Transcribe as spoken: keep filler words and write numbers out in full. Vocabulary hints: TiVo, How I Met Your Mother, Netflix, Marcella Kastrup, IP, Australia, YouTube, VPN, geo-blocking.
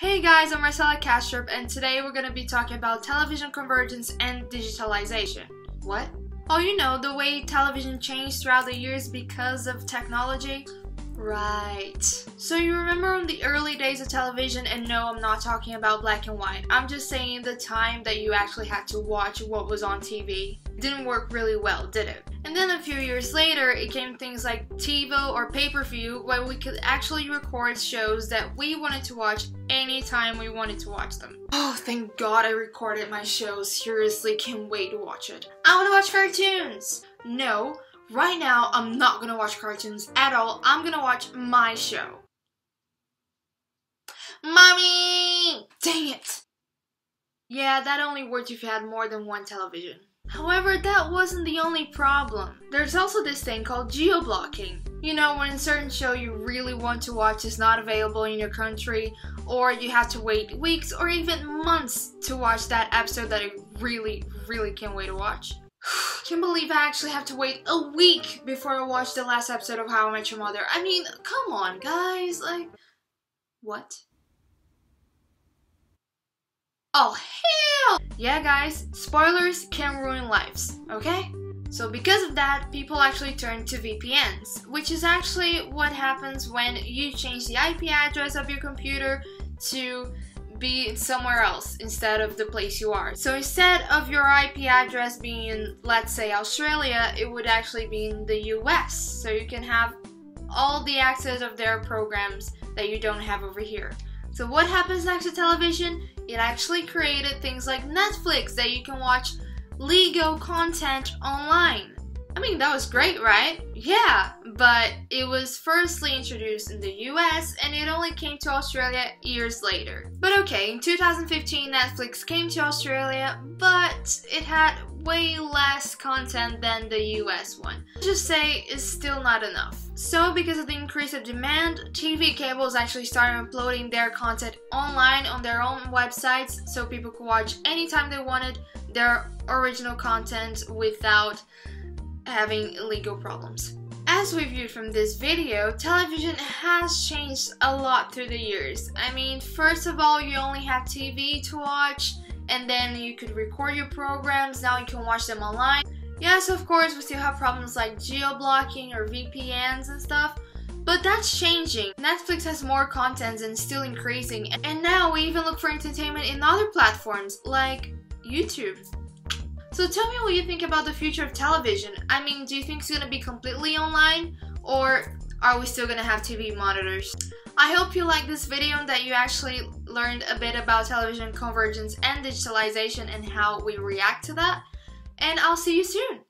Hey guys, I'm Marcella Kastrup and today we're going to be talking about television convergence and digitalization. What? Oh, you know, the way television changed throughout the years because of technology. Right. So you remember in the early days of television, and no, I'm not talking about black and white. I'm just saying the time that you actually had to watch what was on T V. It didn't work really well, did it? And then a few years later, it came things like TiVo or pay-per-view, where we could actually record shows that we wanted to watch anytime we wanted to watch them. Oh, thank God I recorded my shows. Seriously, can't wait to watch it. I want to watch cartoons! No. Right now, I'm not gonna watch cartoons at all. I'm gonna watch my show. Mommy! Dang it! Yeah, that only worked if you had more than one television. However, that wasn't the only problem. There's also this thing called geo-blocking. You know, when a certain show you really want to watch is not available in your country, or you have to wait weeks or even months to watch that episode that I really, really can't wait to watch. Can't believe I actually have to wait a week before I watch the last episode of How I Met Your Mother. I mean, come on, guys. Like, what? Oh, hell! Yeah, guys, spoilers can ruin lives, okay? So because of that, people actually turn to V P Ns, which is actually what happens when you change the I P address of your computer to be somewhere else instead of the place you are. So instead of your I P address being in, let's say, Australia, it would actually be in the U S. So you can have all the access of their programs that you don't have over here. So what happens next to television? It actually created things like Netflix that you can watch legal content online. I mean, that was great, right? Yeah, but it was firstly introduced in the U S and it only came to Australia years later. But okay, in two thousand fifteen Netflix came to Australia, but it had way less content than the U S one. Let's just say it's still not enough. So because of the increase of demand, T V cables actually started uploading their content online on their own websites so people could watch anytime they wanted their original content without having legal problems. As we viewed from this video, television has changed a lot through the years. I mean, first of all, you only had T V to watch, and then you could record your programs. Now you can watch them online. Yes, of course, we still have problems like geo-blocking or V P Ns and stuff, but that's changing. Netflix has more content and still increasing, and now we even look for entertainment in other platforms like YouTube. So tell me what you think about the future of television. I mean, do you think it's going to be completely online, or are we still going to have T V monitors? I hope you liked this video and that you actually learned a bit about television convergence and digitalization and how we react to that. And I'll see you soon!